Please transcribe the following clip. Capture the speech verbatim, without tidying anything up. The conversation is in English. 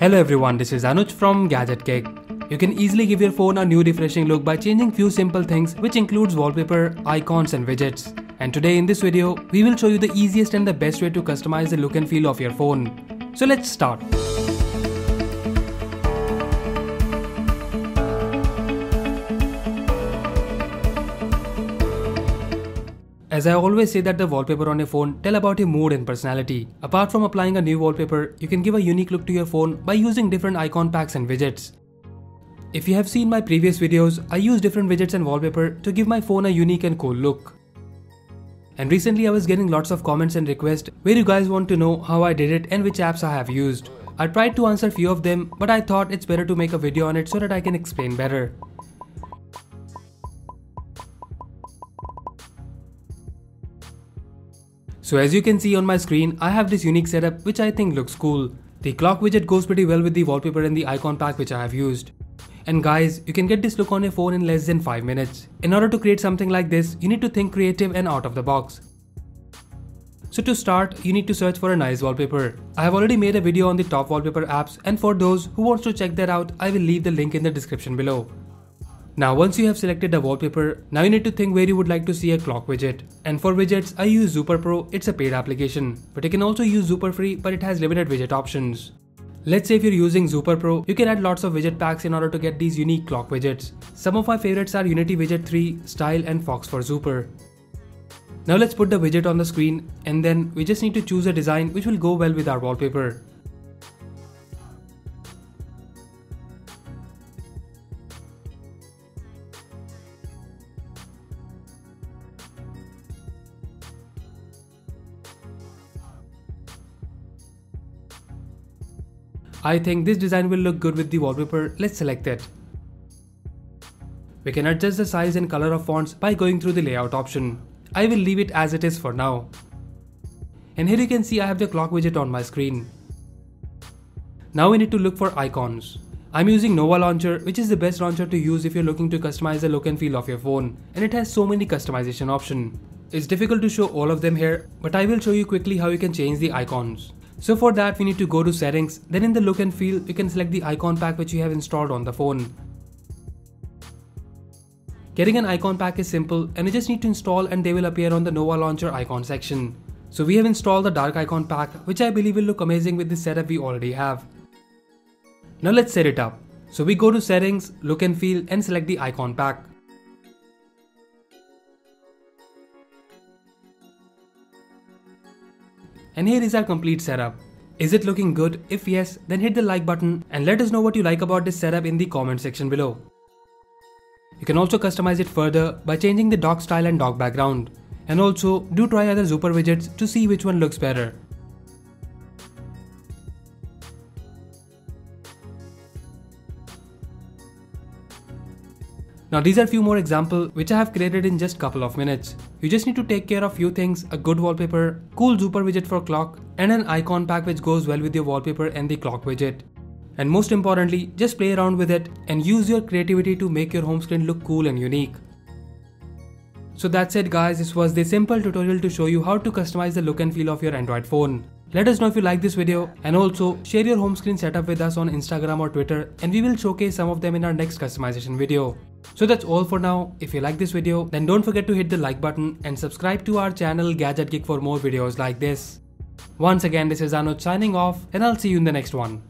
Hello everyone, this is Anuj from Gadget Gig. You can easily give your phone a new refreshing look by changing few simple things, which includes wallpaper, icons and widgets. And today in this video, we will show you the easiest and the best way to customize the look and feel of your phone. So let's start. As I always say that the wallpaper on a phone tell about your mood and personality. Apart from applying a new wallpaper, you can give a unique look to your phone by using different icon packs and widgets. If you have seen my previous videos, I use different widgets and wallpaper to give my phone a unique and cool look. And recently I was getting lots of comments and requests where you guys want to know how I did it and which apps I have used. I tried to answer few of them, but I thought it's better to make a video on it so that I can explain better. So as you can see on my screen, I have this unique setup which I think looks cool. The clock widget goes pretty well with the wallpaper and the icon pack which I have used. And guys, you can get this look on your phone in less than five minutes. In order to create something like this, you need to think creative and out of the box. So to start, you need to search for a nice wallpaper. I have already made a video on the top wallpaper apps, and for those who wants to check that out, I will leave the link in the description below. Now once you have selected the wallpaper, now you need to think where you would like to see a clock widget. And for widgets, I use Zooper Pro, it's a paid application. But you can also use Zooper Free, but it has limited widget options. Let's say if you're using Zooper Pro, you can add lots of widget packs in order to get these unique clock widgets. Some of my favorites are Unity Widget three, Style and Fox for Zooper. Now let's put the widget on the screen, and then we just need to choose a design which will go well with our wallpaper. I think this design will look good with the wallpaper, let's select it. We can adjust the size and color of fonts by going through the layout option. I will leave it as it is for now. And here you can see I have the clock widget on my screen. Now we need to look for icons. I'm using Nova Launcher, which is the best launcher to use if you're looking to customize the look and feel of your phone, and it has so many customization options. It's difficult to show all of them here, but I will show you quickly how you can change the icons. So for that we need to go to settings, then in the look and feel you can select the icon pack which you have installed on the phone. Getting an icon pack is simple and you just need to install and they will appear on the Nova Launcher icon section. So we have installed the dark icon pack which I believe will look amazing with the setup we already have. Now let's set it up. So we go to settings, look and feel and select the icon pack. And here is our complete setup. Is it looking good? If yes, then hit the like button and let us know what you like about this setup in the comment section below. You can also customize it further by changing the dock style and dock background. And also, do try other Zooper widgets to see which one looks better. Now these are few more examples which I have created in just couple of minutes. You just need to take care of few things, a good wallpaper, cool Zooper widget for clock and an icon pack which goes well with your wallpaper and the clock widget. And most importantly, just play around with it and use your creativity to make your home screen look cool and unique. So that's it guys, this was the simple tutorial to show you how to customize the look and feel of your Android phone. Let us know if you like this video and also share your home screen setup with us on Instagram or Twitter and we will showcase some of them in our next customization video. So that's all for now. If you like this video, then don't forget to hit the like button and subscribe to our channel Gadget Gig for more videos like this. Once again, this is Anuj signing off and I'll see you in the next one.